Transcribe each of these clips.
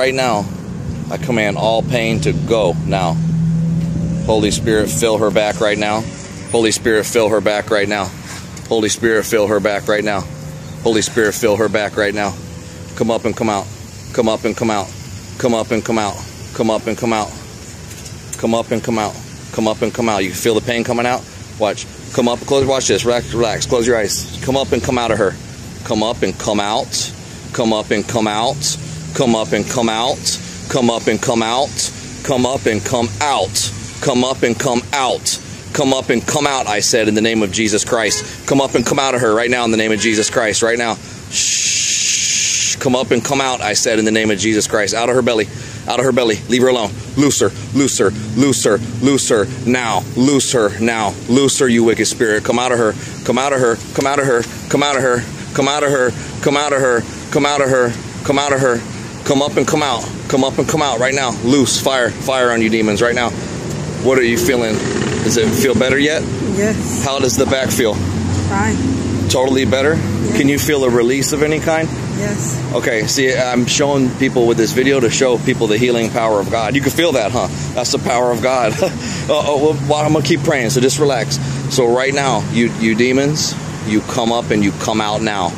Right now, I command all pain to go now. Holy Spirit, fill her back right now. Holy Spirit, fill her back right now. Holy Spirit, fill her back right now. Holy Spirit, fill her back right now. Come up and come out. Come up and come out. Come up and come out. Come up and come out. Come up and come out. Come up and come out. You feel the pain coming out? Watch. Come up, close, watch this. Relax, relax. Close your eyes. Come up and come out of her. Come up and come out. Come up and come out. Come up and come out. Come up and come out. Come up and come out. Come up and come out. Come up and come out, I said, in the name of Jesus Christ. Come up and come out of her right now in the name of Jesus Christ. Right now. Shh. Come up and come out, I said, in the name of Jesus Christ. Out of her belly. Out of her belly. Leave her alone. Loose her. Loose her. Loose her. Loose her. Now. Loose her. Now. Loose her, you wicked spirit. Come out of her. Come out of her. Come out of her. Come out of her. Come out of her. Come out of her. Come out of her. Come out of her. Come up and come out. Come up and come out right now. Loose. Fire. Fire on you demons right now. What are you feeling? Does it feel better yet? Yes. How does the back feel? Fine. Totally better? Yes. Can you feel a release of any kind? Yes. Okay, see, I'm showing people with this video to show people the healing power of God. You can feel that, huh? That's the power of God. Well, I'm going to keep praying, so just relax. So right now, you demons, you come up and you come out now.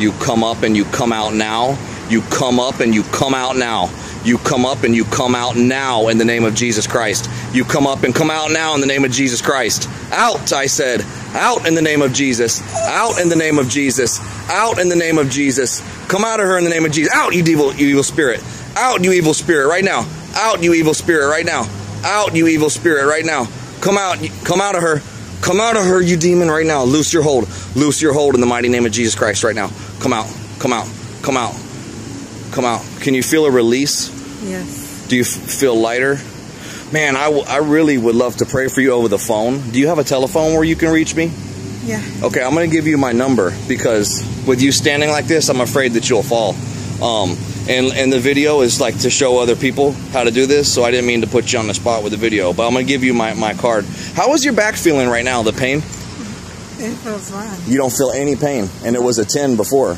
You come up and you come out now. You come up and you come out now. You come up and you come out now in the name of Jesus Christ. You come up and come out now in the name of Jesus Christ. Out, I said. Out in the name of Jesus. Out in the name of Jesus. Out in the name of Jesus. Come out of her in the name of Jesus. Out, you evil spirit. Out, you evil spirit, right now. Out, you evil spirit, right now. Out, you evil spirit, right now. Come out. Come out of her. Come out of her, you demon, right now. Loose your hold. Loose your hold in the mighty name of Jesus Christ right now. Come out. Come out. Come out. Come out. Can you feel a release? Yes. Do you feel lighter? Man, I really would love to pray for you over the phone. Do you have a telephone where you can reach me? Yeah. Okay, I'm going to give you my number because with you standing like this, I'm afraid that you'll fall. And the video is like to show other people how to do this, so I didn't mean to put you on the spot with the video, but I'm going to give you my card. How is your back feeling right now, the pain? It feels fine. You don't feel any pain, and it was a 10 before.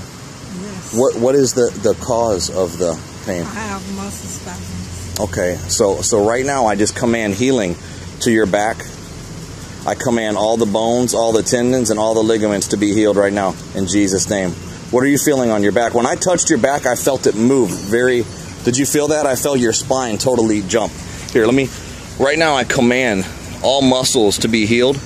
What is the cause of the pain? I have muscle spasms. Okay, so right now I just command healing to your back. I command all the bones, all the tendons, and all the ligaments to be healed right now in Jesus' name. What are you feeling on your back? When I touched your back, I felt it move very... Did you feel that? I felt your spine totally jump. Here, let me... Right now I command all muscles to be healed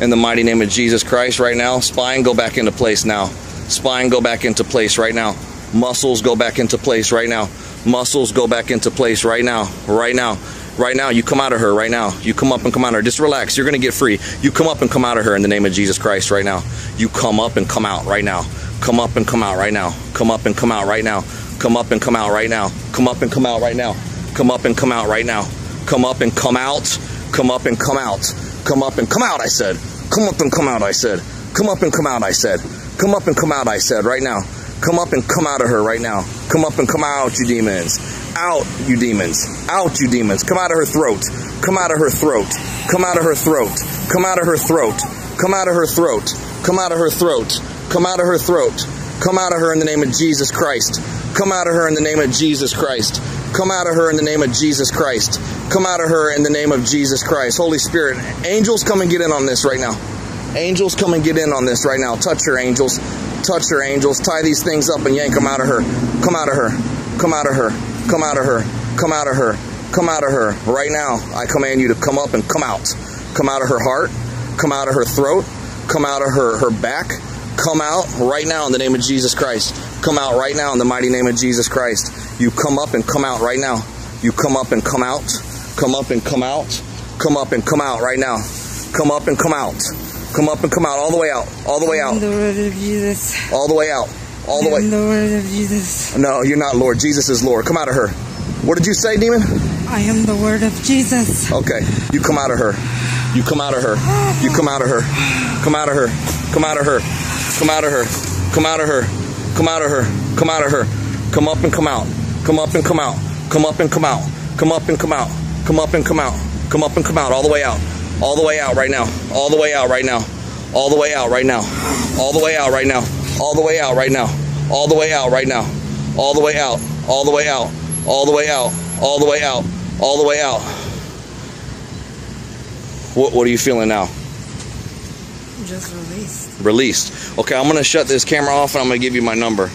in the mighty name of Jesus Christ right now. Spine, go back into place now. Spine, go back into place right now. Muscles, go back into place right now. Muscles, go back into place right now. Right now. Right now. You come out of her right now. You come up and come out of her. Just relax. You're going to get free. You come up and come out of her in the name of Jesus Christ right now. You come up and come out right now. Come up and come out right now. Come up and come out right now. Come up and come out right now. Come up and come out right now. Come up and come out right now. Come up and come out. Come up and come out. Come up and come out, I said. Come up and come out, I said. Come up and come out, I said. Come up and come out, I said, right now. Come up and come out of her right now. Come up and come out, you demons. Out, you demons. Out, you demons. Come out of her throat. Come out of her throat. Come out of her throat. Come out of her throat. Come out of her throat. Come out of her throat. Come out of her throat. Come out of her in the name of Jesus Christ. Come out of her in the name of Jesus Christ. Come out of her in the name of Jesus Christ. Come out of her in the name of Jesus Christ. Holy Spirit, angels, come and get in on this right now. Angels, come and get in on this right now. Touch her, angels. Touch her, angels. Tie these things up and yank them out of her. Come out of her. Come out of her. Come out of her. Come out of her. Come out of her. Right now, I command you to come up and come out. Come out of her heart. Come out of her throat. Come out of her back. Come out right now in the name of Jesus Christ. Come out right now in the mighty name of Jesus Christ. You come up and come out right now. You come up and come out. Come up and come out. Come up and come out right now. Come up and come out. Come up and come out, all the way out, all the way out. The word of Jesus. All the way out, all the way. The word of Jesus. No, you're not Lord. Jesus is Lord. Come out of her. What did you say, demon? I am the word of Jesus. Okay, you come out of her. You come out of her. You come out of her. Come out of her. Come out of her. Come out of her. Come out of her. Come out of her. Come out of her. Come up and come out. Come up and come out. Come up and come out. Come up and come out. Come up and come out. Come up and come out, all the way out. All the way out right now. All the way out right now. All the way out right now. All the way out right now. All the way out right now. All the way out right now. All the way out. All the way out. all the way out, all the way out, all the way out. What are you feeling now? Just released. Released. Okay, I'm going to shut this camera off and I'm going to give you my number.